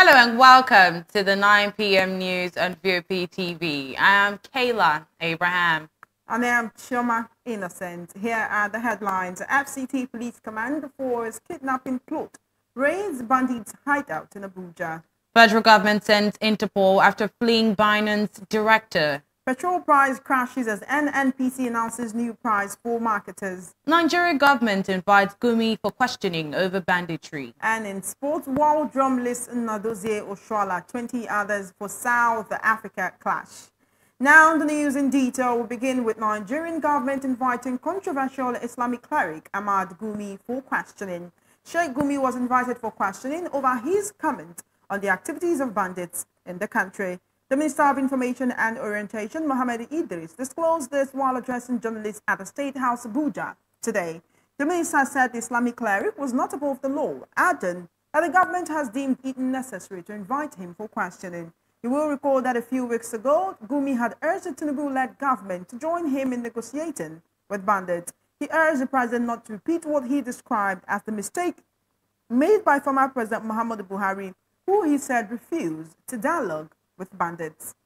Hello and welcome to the 9 p.m. news on VOP TV. I am Kayla Abraham. And I am Chioma Innocent. Here are the headlines. FCT Police Command Force kidnapping plot raids bandits hideout in Abuja. Federal government sends Interpol after fleeing Binance director. Petrol price crashes as NNPCL announces new price for marketers. Nigeria government invites Gumi for questioning over banditry. And in sports, world drum list Nnadozie Oshoala, 20 others for South Africa clash. Now the news in detail. Will begin with Nigerian government inviting controversial Islamic cleric Ahmad Gumi for questioning. Sheikh Gumi was invited for questioning over his comment on the activities of bandits in the country. The Minister of Information and Orientation, Mohammed Idris, disclosed this while addressing journalists at the State House, Abuja, today. The minister said the Islamic cleric was not above the law, adding that the government has deemed it necessary to invite him for questioning. You will recall that a few weeks ago, Gumi had urged the Tinubu-led government to join him in negotiating with bandits. He urged the president not to repeat what he described as the mistake made by former President Muhammadu Buhari, who he said refused to dialogue with bandits.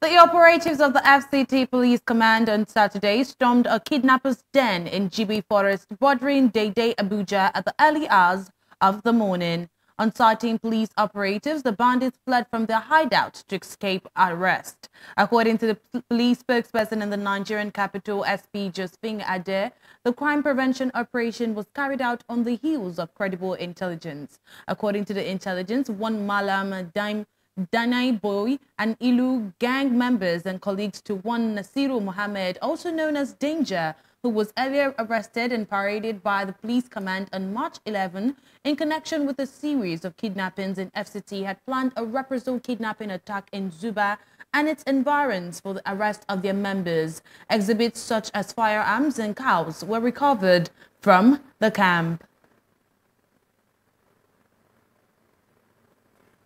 The operatives of the FCT Police Command on Saturday stormed a kidnapper's den in Jibi Forest bordering Dede, Abuja at the early hours of the morning. On sighting police operatives, the bandits fled from their hideout to escape arrest. According to the police spokesperson in the Nigerian capital, SP Josephine Ade, the crime prevention operation was carried out on the heels of credible intelligence. According to the intelligence, one Malam Danai Boy and Ilu gang members and colleagues to one Nasiru Mohammed, also known as Danger, who was earlier arrested and paraded by the police command on March 11 in connection with a series of kidnappings in FCT, had planned a reprisal kidnapping attack in Zuba and its environs for the arrest of their members. Exhibits such as firearms and cows were recovered from the camp.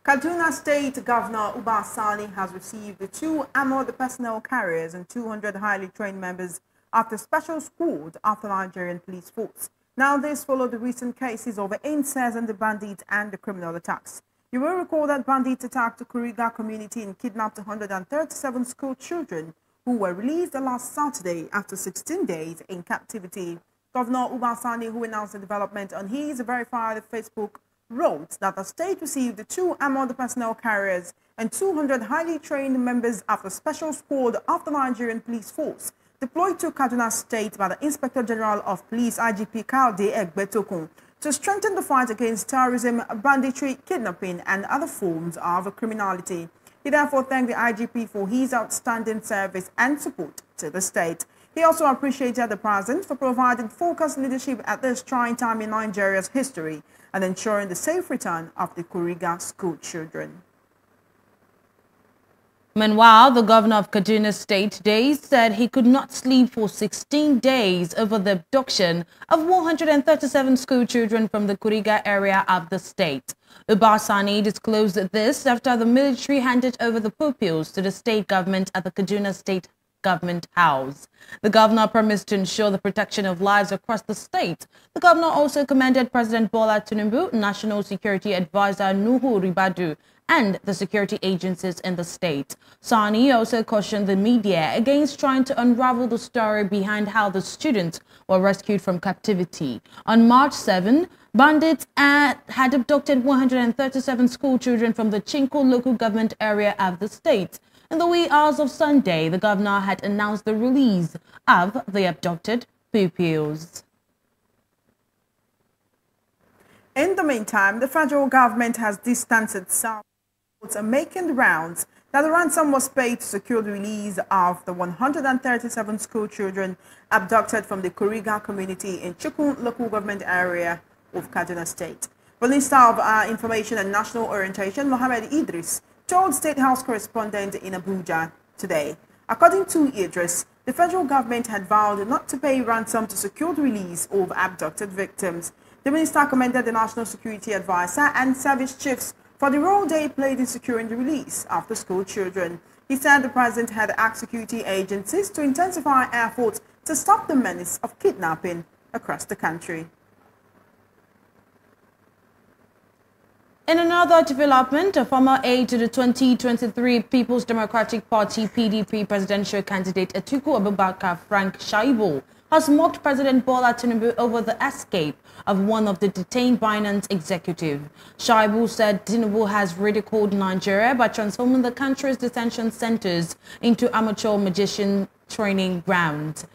Kaduna State Governor Uba Sani has received the 2 armored personnel carriers and 200 highly trained members after special squad of the Nigerian police force. Now this followed the recent cases of incest and the bandits and the criminal attacks. You will recall that bandits attacked the Kuriga community and kidnapped 137 school children who were released last Saturday after 16 days in captivity. Governor Uba Sani, who announced the development on his verified Facebook, wrote that the state received the 2 armored personnel carriers and 200 highly trained members of the special squad of the Nigerian police force, deployed to Kaduna State by the Inspector General of Police, IGP Kayode Egbetokun, to strengthen the fight against terrorism, banditry, kidnapping and other forms of criminality. He therefore thanked the IGP for his outstanding service and support to the state. He also appreciated the president for providing focused leadership at this trying time in Nigeria's history and ensuring the safe return of the Kuriga school children. Meanwhile, the governor of Kaduna State today said he could not sleep for 16 days over the abduction of 137 school children from the Kuriga area of the state. Uba Sani disclosed this after the military handed over the pupils to the state government at the Kaduna State Government House. The governor promised to ensure the protection of lives across the state. The governor also commended President Bola Tinubu, National Security Advisor Nuhu Ribadu, and the security agencies in the state. Sani also cautioned the media against trying to unravel the story behind how the students were rescued from captivity. On March 7, bandits had abducted 137 school children from the Chinko local government area of the state. In the wee hours of Sunday, the governor had announced the release of the abducted pupils. In the meantime, the federal government has distanced itself and making the rounds that the ransom was paid to secure the release of the 137 school children abducted from the Kuriga community in Chukun local government area of Kaduna State. Minister of Information and National Orientation, Mohammed Idris, told State House correspondent in Abuja today. According to Idris, the federal government had vowed not to pay ransom to secure the release of abducted victims. The minister commended the National Security Advisor and service chiefs for the role they played in securing the release of the school children. He said the president had asked security agencies to intensify efforts to stop the menace of kidnapping across the country. In another development, a former aide to the 2023 People's Democratic Party (PDP) presidential candidate Atiku Abubakar, Frank Shaibu, has mocked President Bola Tinubu over the escape of one of the detained Binance executives. Shaibu said Tinubu has ridiculed Nigeria by transforming the country's detention centers into amateur magician training grounds.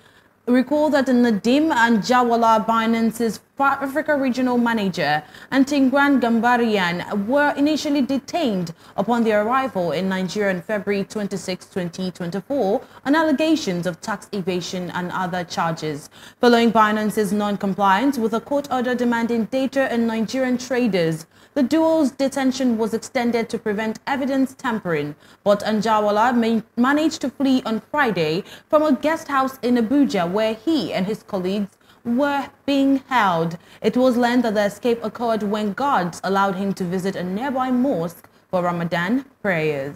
Recall that Nadeem Anjarwalla, Binance's South Africa regional manager, and Tigran Gambaryan were initially detained upon their arrival in Nigeria on February 26, 2024 on allegations of tax evasion and other charges. Following Binance's non-compliance with a court order demanding data on Nigerian traders, the duo's detention was extended to prevent evidence tampering, but Anjarwalla managed to flee on Friday from a guest house in Abuja where he and his colleagues were being held. It was learned that the escape occurred when guards allowed him to visit a nearby mosque for Ramadan prayers.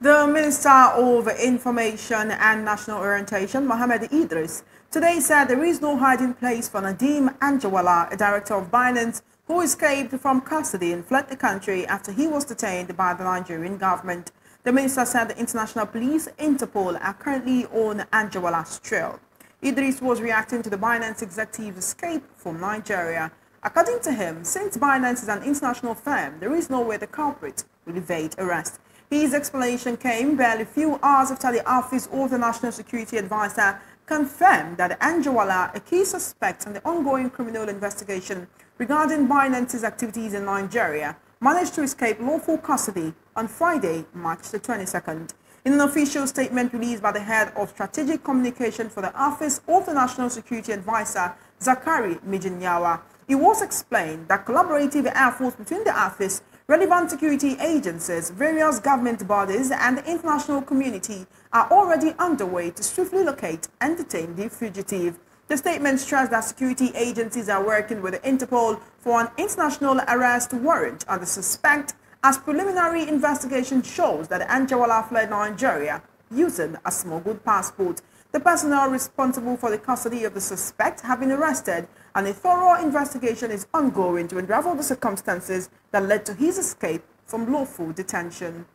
The Minister of Information and National Orientation, Mohammed Idris, today said there is no hiding place for Nadeem Anjarwalla, a director of Binance, who escaped from custody and fled the country after he was detained by the Nigerian government. The minister said the international police, Interpol, are currently on Anjarwalla's trail. Idris was reacting to the Binance executive escape from Nigeria. According to him, since Binance is an international firm, there is no way the culprit will evade arrest. His explanation came barely a few hours after the office of the National Security Advisor confirmed that Anjarwalla, a key suspect in the ongoing criminal investigation regarding Binance's activities in Nigeria, managed to escape lawful custody on Friday, March the 22nd. In an official statement released by the head of strategic communication for the Office of the National Security Advisor, Zakari Mijinyawa, it was explained that collaborative efforts between the office, relevant security agencies, various government bodies and the international community are already underway to swiftly locate and detain the fugitive. The statement stressed that security agencies are working with Interpol for an international arrest warrant on the suspect, as preliminary investigation shows that Anjarwalla fled Nigeria using a smuggled passport. The personnel responsible for the custody of the suspect have been arrested, and a thorough investigation is ongoing to unravel the circumstances that led to his escape from lawful detention.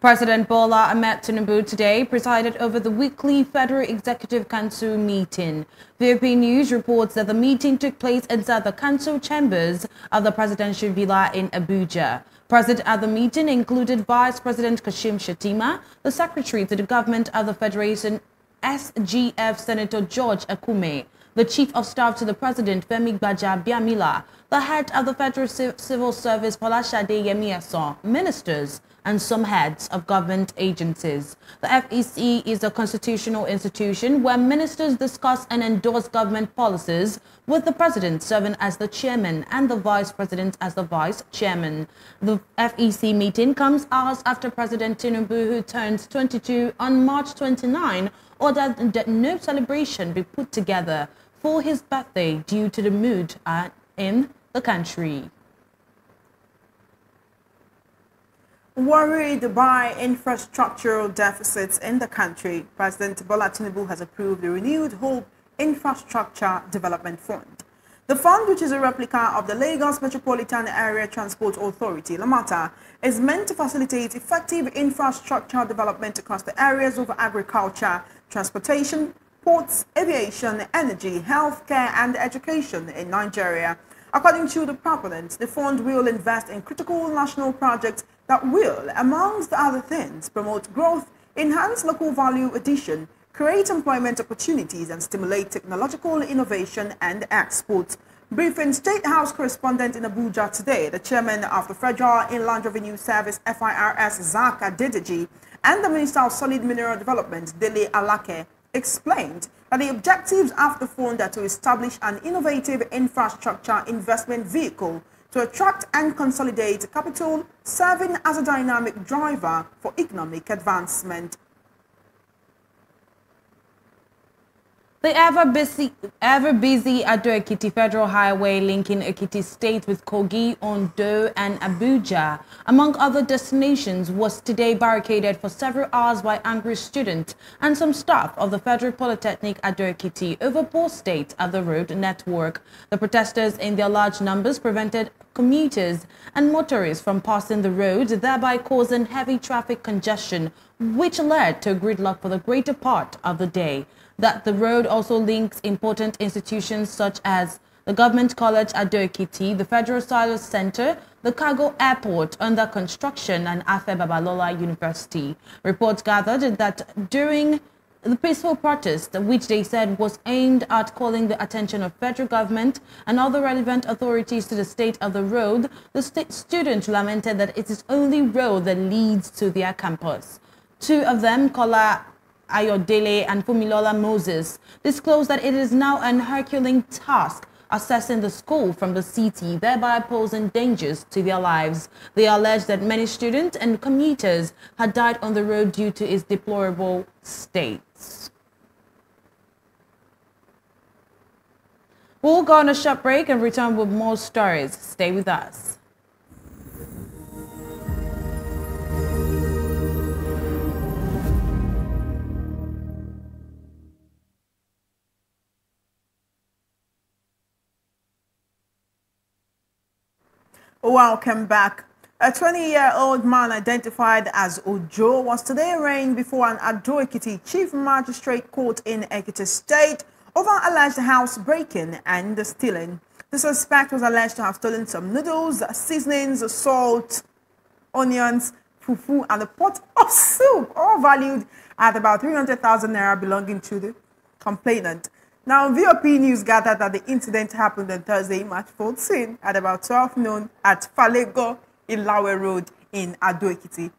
President Bola Ahmed Tinubu today presided over the weekly Federal Executive Council meeting. VOP News reports that the meeting took place inside the council chambers of the presidential villa in Abuja. Present at the meeting included Vice President Kashim Shatima, the Secretary to the Government of the Federation SGF Senator George Akume, the Chief of Staff to the President Femi Gbajabiamila, the head of the Federal Civil Service Folashade Yemi-Esan, ministers, and some heads of government agencies. The FEC is a constitutional institution where ministers discuss and endorse government policies, with the president serving as the chairman and the vice president as the vice chairman. The FEC meeting comes hours after President Tinubu, who turns 22 on March 29, ordered that no celebration be put together for his birthday due to the mood in the country. Worried by infrastructural deficits in the country, President Bola Tinubu has approved the renewed Hope Infrastructure Development Fund. The fund, which is a replica of the Lagos Metropolitan Area Transport Authority, LAMATA, is meant to facilitate effective infrastructure development across the areas of agriculture, transportation, ports, aviation, energy, healthcare, and education in Nigeria. According to the proponents, the fund will invest in critical national projects that will, amongst other things, promote growth, enhance local value addition, create employment opportunities, and stimulate technological innovation and exports. Briefing State House correspondent in Abuja today, the chairman of the Federal Inland Revenue Service, FIRS, Zaka Didiji, and the Minister of Solid Mineral Development, Dele Alake, explained that the objectives of the fund are to establish an innovative infrastructure investment vehicle to attract and consolidate capital, serving as a dynamic driver for economic advancement. The ever busy Ado-Ekiti Federal Highway linking Ekiti State with Kogi, Ondo and Abuja, among other destinations, was today barricaded for several hours by angry students and some staff of the Federal Polytechnic Ado-Ekiti over poor state of the road network. The protesters in their large numbers prevented commuters and motorists from passing the road, thereby causing heavy traffic congestion, which led to gridlock for the greater part of the day. That the road also links important institutions such as the Government College Ado-Ekiti, the Federal Silo Center, the Cargo Airport under construction, and Afe Babalola University. Reports gathered that during the peaceful protest, which they said was aimed at calling the attention of federal government and other relevant authorities to the state of the road, the students lamented that it is only road that leads to their campus. Two of them, Kola Ayodele and Fumilola Moses, disclosed that it is now an Herculean task accessing the school from the city, thereby posing dangers to their lives. They allege that many students and commuters had died on the road due to its deplorable state. We'll go on a short break and return with more stories. Stay with us. Welcome back. A 20-year-old man identified as Ojo was today arraigned before an Ado-Ekiti Chief Magistrate Court in Ekiti State over alleged housebreaking and stealing. The suspect was alleged to have stolen some noodles, seasonings, salt, onions, fufu, and a pot of soup, all valued at about 300,000 naira belonging to the complainant. Now, VOP News gathered that the incident happened on Thursday, March 14, at about 12 noon at Falego Ilawe Road in Ado-Ekiti.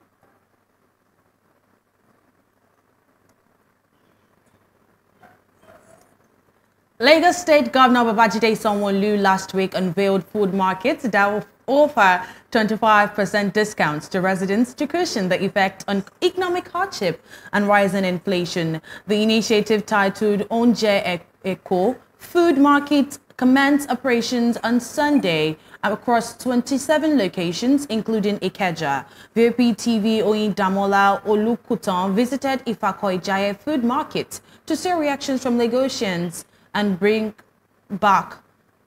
Lagos State Governor Babajide Sanwo-Olu last week unveiled food markets that will offer 25% discounts to residents to cushion the effect on economic hardship and rising inflation. The initiative, titled Onje Eco Food Market, commenced operations on Sunday across 27 locations, including Ikeja. VOP TV Oyindamola Olukutan visited Ifakoijaya Food Market to see reactions from Lagosians and bring back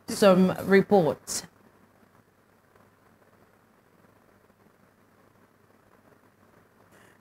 some reports.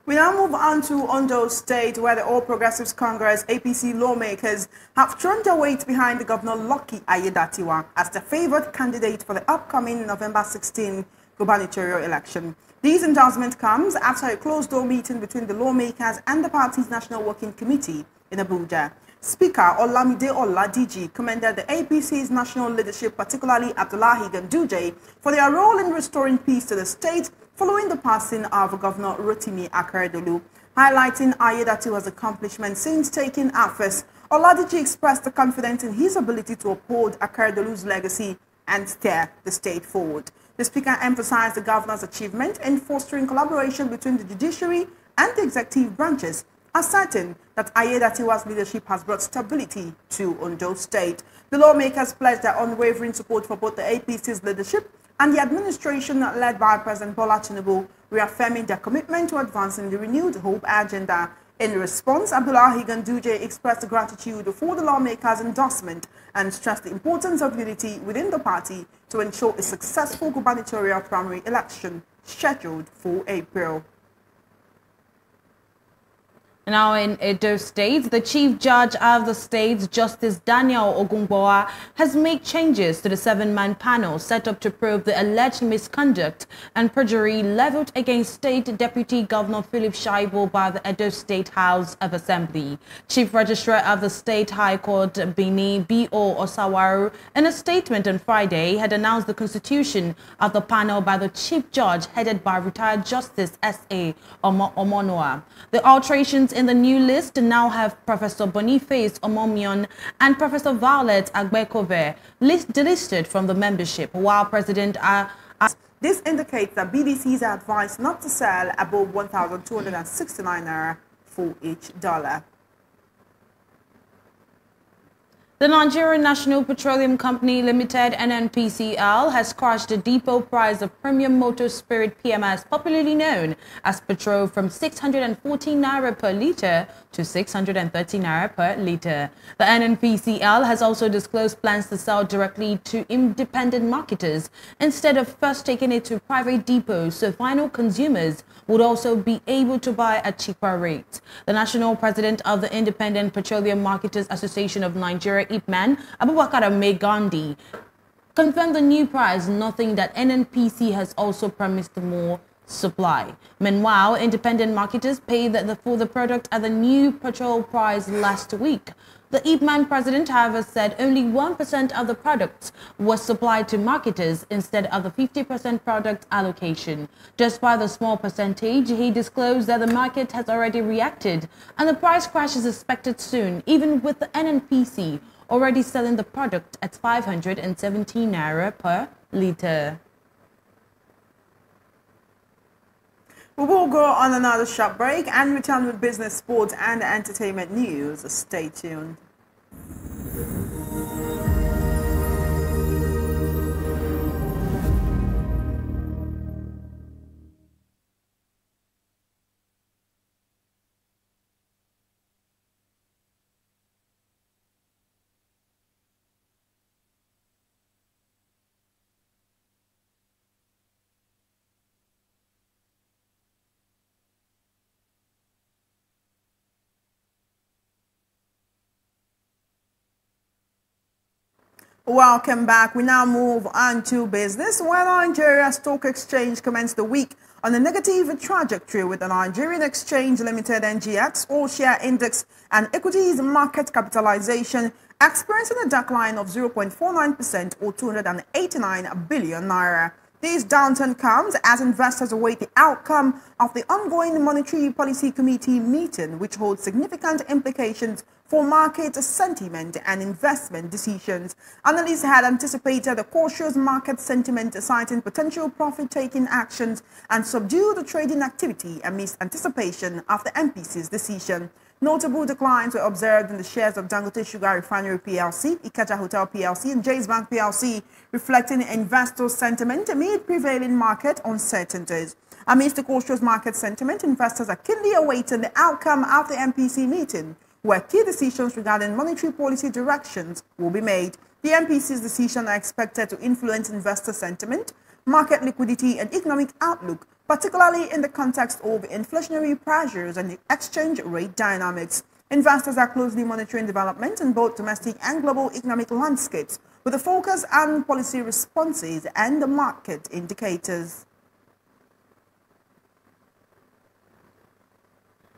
We now move on to Ondo State, where the All Progressives Congress APC lawmakers have thrown their weight behind the Governor Lucky Aiyedatiwa as the favored candidate for the upcoming November 16 gubernatorial election. This endorsement comes after a closed-door meeting between the lawmakers and the party's National Working Committee in Abuja. Speaker Olamide Oladiji commended the APC's national leadership, particularly Abdullahi Ganduje, for their role in restoring peace to the state following the passing of Governor Rotimi Akeredolu. Highlighting Aiyedatiwa's accomplishments since taking office, Oladiji expressed the confidence in his ability to uphold Akeredolu's legacy and steer the state forward. The speaker emphasized the governor's achievement in fostering collaboration between the judiciary and the executive branches, asserting that Aiyedatiwa's leadership has brought stability to Ondo State. The lawmakers pledged their unwavering support for both the APC's leadership and the administration led by President Bola Tinubu, reaffirming their commitment to advancing the renewed hope agenda. In response, Abdullahi Ganduje expressed gratitude for the lawmakers' endorsement and stressed the importance of unity within the party to ensure a successful gubernatorial primary election scheduled for April. Now in Edo State, the Chief Judge of the state, Justice Daniel Ogunbowa, has made changes to the 7-man panel set up to probe the alleged misconduct and perjury leveled against State Deputy Governor Philip Shaibu by the Edo State House of Assembly. Chief Registrar of the State High Court, Benin B.O. Osawaru, in a statement on Friday, had announced the constitution of the panel by the Chief Judge, headed by retired Justice S.A. Omonoa. The alterations in the new list now have Professor Boniface Omomion and Professor Violet Agbekove delisted from the membership, while President This indicates that BDCs are advised not to sell above 1,269 naira for each dollar. The Nigerian National Petroleum Company Limited, NNPCL, has crushed the depot price of premium motor spirit PMS, popularly known as petrol, from 614 naira per litre to 630 naira per litre. The NNPCL has also disclosed plans to sell directly to independent marketers instead of first taking it to private depots, so final consumers would also be able to buy at cheaper rates. The national president of the Independent Petroleum Marketers Association of Nigeria, IPMAN, Abubakar Megandi, confirmed the new price, noting that NNPC has also promised more supply. Meanwhile, independent marketers paid for the product at the new petrol price last week. The IPMAN president, however, said only 1% of the products was supplied to marketers instead of the 50% product allocation. Despite the small percentage, he disclosed that the market has already reacted and the price crash is expected soon, even with the NNPC already selling the product at 517 naira per litre. We will go on another short break and return with business, sports and entertainment news. Stay tuned. Welcome back. We now move on to business. While Nigeria Stock Exchange commenced the week on a negative trajectory, with the Nigerian Exchange Limited NGX All Share Index and Equities Market Capitalization experiencing a decline of 0.49% or 289 billion naira. This downturn comes as investors await the outcome of the ongoing Monetary Policy Committee meeting, which holds significant implications for market sentiment and investment decisions. Analysts had anticipated a cautious market sentiment, citing potential profit-taking actions and subdued trading activity amidst anticipation of the MPC's decision. Notable declines were observed in the shares of Dangote Sugar Refinery PLC, Ikeja Hotel PLC and Jaiz Bank PLC, reflecting investor sentiment amid prevailing market uncertainties. Amidst the cautious market sentiment, investors are keenly awaiting the outcome of the MPC meeting, where key decisions regarding monetary policy directions will be made. The MPC's decisions are expected to influence investor sentiment, market liquidity and economic outlook, particularly in the context of inflationary pressures and exchange rate dynamics. Investors are closely monitoring developments in both domestic and global economic landscapes, with a focus on policy responses and the market indicators.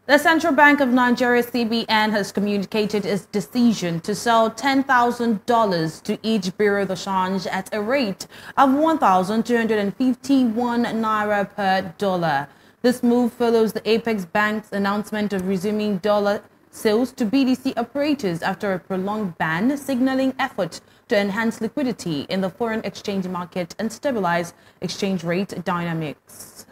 The Central Bank of Nigeria, CBN, has communicated its decision to sell $10,000 to each bureau de change at a rate of 1,251 naira per dollar. This move follows the Apex Bank's announcement of resuming dollar sales to BDC operators after a prolonged ban, signaling efforts to enhance liquidity in the foreign exchange market and stabilize exchange rate dynamics.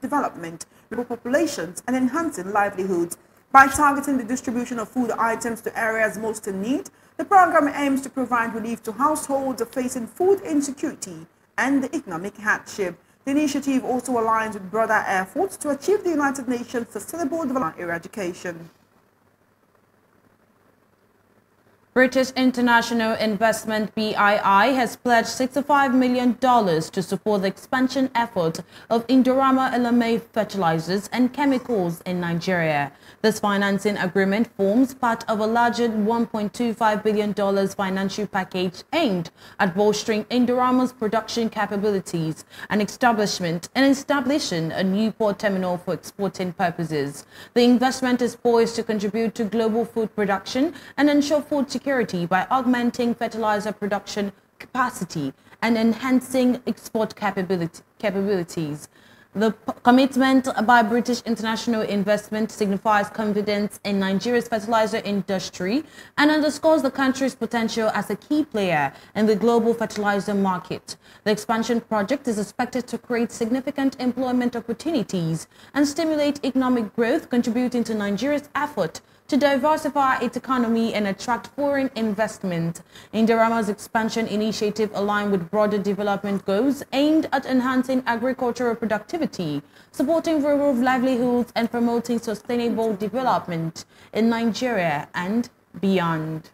Development, populations and enhancing livelihoods. By targeting the distribution of food items to areas most in need, the program aims to provide relief to households facing food insecurity and economic hardship. The initiative also aligns with broader efforts to achieve the United Nations Sustainable Development Eradication. British International Investment BII has pledged $65 million to support the expansion effort of Indorama Eleme fertilizers and chemicals in Nigeria. This financing agreement forms part of a larger $1.25 billion financial package aimed at bolstering Indorama's production capabilities and establishing a new port terminal for exporting purposes. The investment is poised to contribute to global food production and ensure food security by augmenting fertilizer production capacity and enhancing export capabilities. The commitment by British International Investment signifies confidence in Nigeria's fertilizer industry and underscores the country's potential as a key player in the global fertilizer market. The expansion project is expected to create significant employment opportunities and stimulate economic growth, contributing to Nigeria's effort to diversify its economy and attract foreign investment. Indorama's expansion initiative aligned with broader development goals aimed at enhancing agricultural productivity, supporting rural livelihoods and promoting sustainable development in Nigeria and beyond.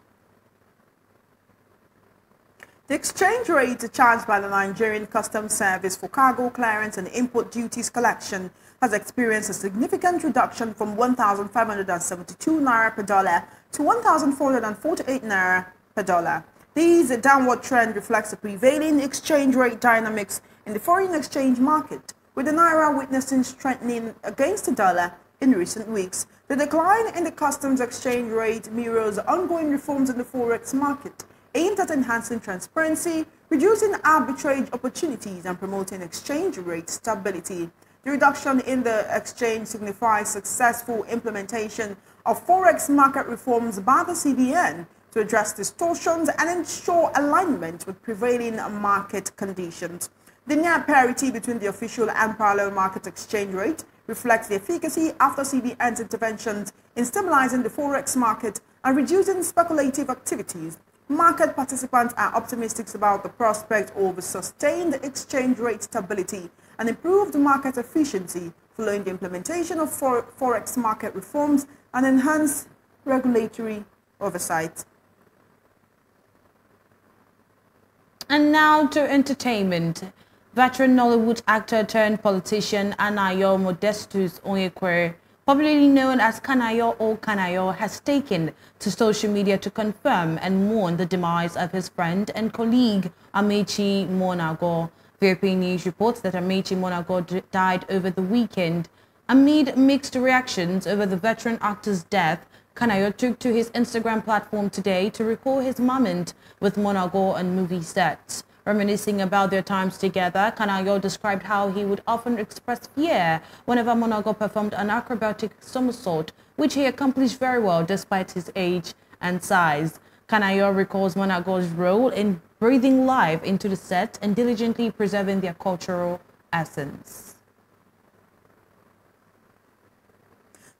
The exchange rate charged by the Nigerian Customs Service for cargo clearance and import duties collection has experienced a significant reduction from 1,572 naira per dollar to 1,448 naira per dollar. This downward trend reflects the prevailing exchange rate dynamics in the foreign exchange market, with the naira witnessing strengthening against the dollar in recent weeks. The decline in the customs exchange rate mirrors ongoing reforms in the forex market, aimed at enhancing transparency, reducing arbitrage opportunities, and promoting exchange rate stability. The reduction in the exchange signifies successful implementation of forex market reforms by the CBN to address distortions and ensure alignment with prevailing market conditions. The near parity between the official and parallel market exchange rate reflects the efficacy after CBN's interventions in stabilizing the forex market and reducing speculative activities. Market participants are optimistic about the prospect of sustained exchange rate stability and improved market efficiency following the implementation of forex market reforms and enhanced regulatory oversight. And now to entertainment. Veteran Nollywood actor turned politician Anayo Modestus Onyekwe, popularly known as Kanayo or Kanayo, has taken to social media to confirm and mourn the demise of his friend and colleague Amechi Monago. VOP News reports that Amechi Monago died over the weekend. Amid mixed reactions over the veteran actor's death, Kanayo took to his Instagram platform today to recall his moment with Monago on movie sets. Reminiscing about their times together, Kanayo described how he would often express fear whenever Monago performed an acrobatic somersault, which he accomplished very well despite his age and size. Kanayo recalls Monago's role in breathing life into the set and diligently preserving their cultural essence.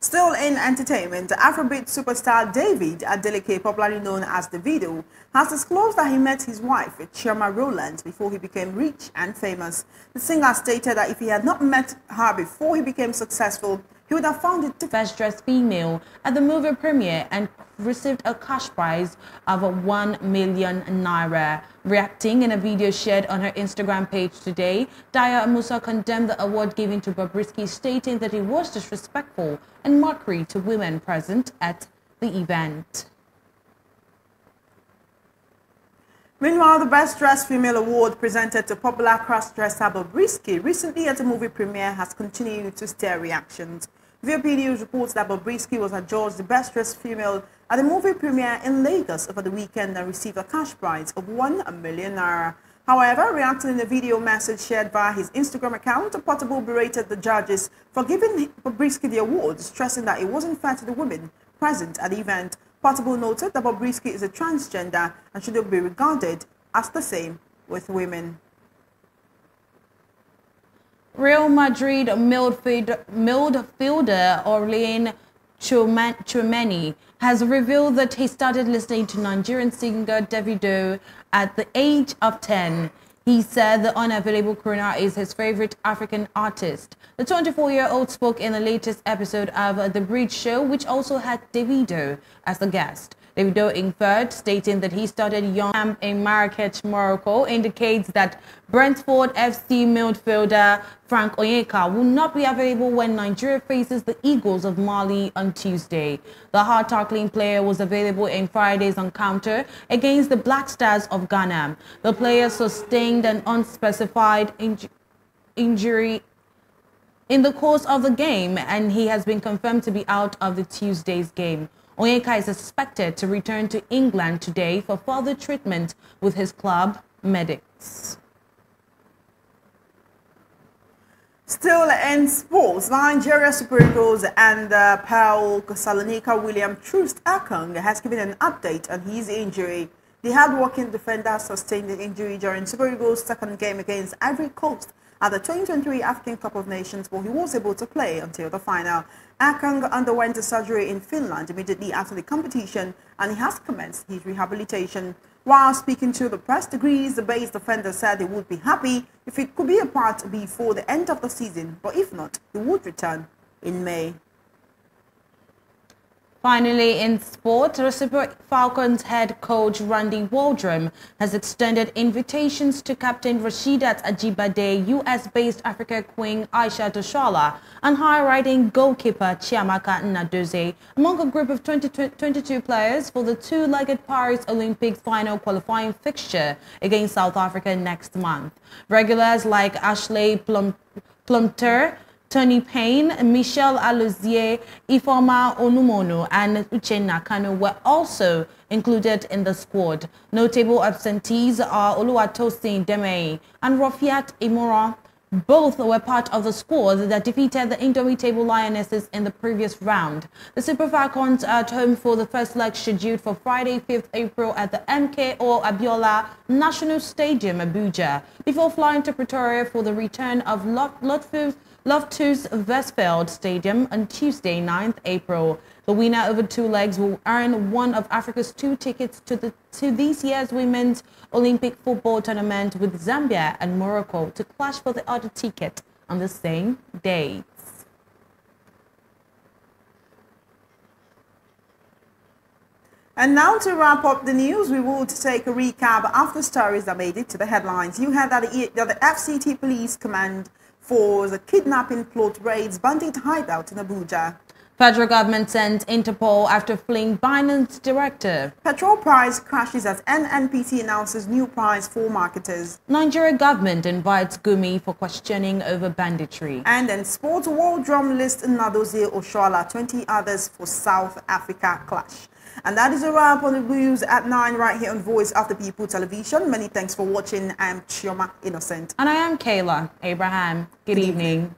Still in entertainment, Afrobeat superstar David Adeleke, popularly known as Davido, has disclosed that he met his wife, Chioma Rowlands, before he became rich and famous. The singer stated that if he had not met her before he became successful, he would have found it the best-dressed female at the movie premiere and received a cash prize of 1 million naira. Reacting in a video shared on her Instagram page today, Daya Amusa condemned the award given to Bobrisky, stating that it was disrespectful and mockery to women present at the event. Meanwhile, the Best Dressed Female Award presented to popular cross-dresser Bobrisky recently at a movie premiere has continued to stir reactions. VOP News reports that Bobrisky was adjudged the Best Dressed Female at a movie premiere in Lagos over the weekend and received a cash prize of 1 million naira. However, reacting in a video message shared via his Instagram account, Portable berated the judges for giving Bobrisky the award, stressing that it wasn't fair to the women present at the event. Portable noted that Bobrisky is a transgender and should not be regarded as the same with women. Real Madrid midfielder Orlean Chouameni has revealed that he started listening to Nigerian singer Davido at the age of 10. He said the unavailable crooner is his favorite African artist. The 24-year-old spoke in the latest episode of The Bridge Show, which also had Davido as a guest. Davido inferred, stating that he started young in Marrakech, Morocco, indicates that Brentford FC midfielder Frank Onyeka will not be available when Nigeria faces the Eagles of Mali on Tuesday. The hard-tackling player was available in Friday's encounter against the Black Stars of Ghana. The player sustained an unspecified injury in the course of the game, and he has been confirmed to be out of the Tuesday's game. Onyeka is expected to return to England today for further treatment with his club medics. Still in sports, Nigeria Super Eagles and Pal Salonika William Troost Ekong has given an update on his injury. The hard-working defender sustained an injury during Super Eagles' second game against Ivory Coast at the 2023 African Cup of Nations, but he was able to play until the final. Akang underwent a surgery in Finland immediately after the competition, and he has commenced his rehabilitation. While speaking to the press, the base defender said he would be happy if it could be a part before the end of the season, but if not, he would return in May. Finally, in sport, Super Falcons head coach Randy Waldrum has extended invitations to Captain Rasheedat Ajibade, US-based Africa Queen Aisha Doshala, and high-riding goalkeeper Chiamaka Nnadozie among a group of 22 players for the two-legged Paris Olympic final qualifying fixture against South Africa next month. Regulars like Ashley Plumpter, Tony Payne, Michel Alouzier, Ifoma Onumono, and Uche Nakano were also included in the squad. Notable absentees are Oluwatosin Demei and Rofiat Imura. Both were part of the squad that defeated the indomitable Lionesses in the previous round. The Super Falcons are at home for the first leg scheduled for Friday, 5th April at the MKO Abiola National Stadium, Abuja, before flying to Pretoria for the return of Loftus-Versfeld Stadium on Tuesday, 9th April. The winner over two legs will earn one of Africa's two tickets to this year's Women's Olympic Football Tournament, with Zambia and Morocco to clash for the other ticket on the same day. And now to wrap up the news, we will take a recap of the stories that made it to the headlines. You heard that the FCT Police Command for the kidnapping plot raids bandit hideout in Abuja. Federal government sends Interpol after fleeing Binance director. Petrol price crashes as NNPC announces new price for marketers. Nigeria government invites Gumi for questioning over banditry. And then sports world drum list Nnadozie Oshoala, 20 others for South Africa clash. And that is a wrap on the news at 9 right here on Voice of the People Television. Many thanks for watching. I am Chioma Innocent. And I am Kayla Abraham. Good evening.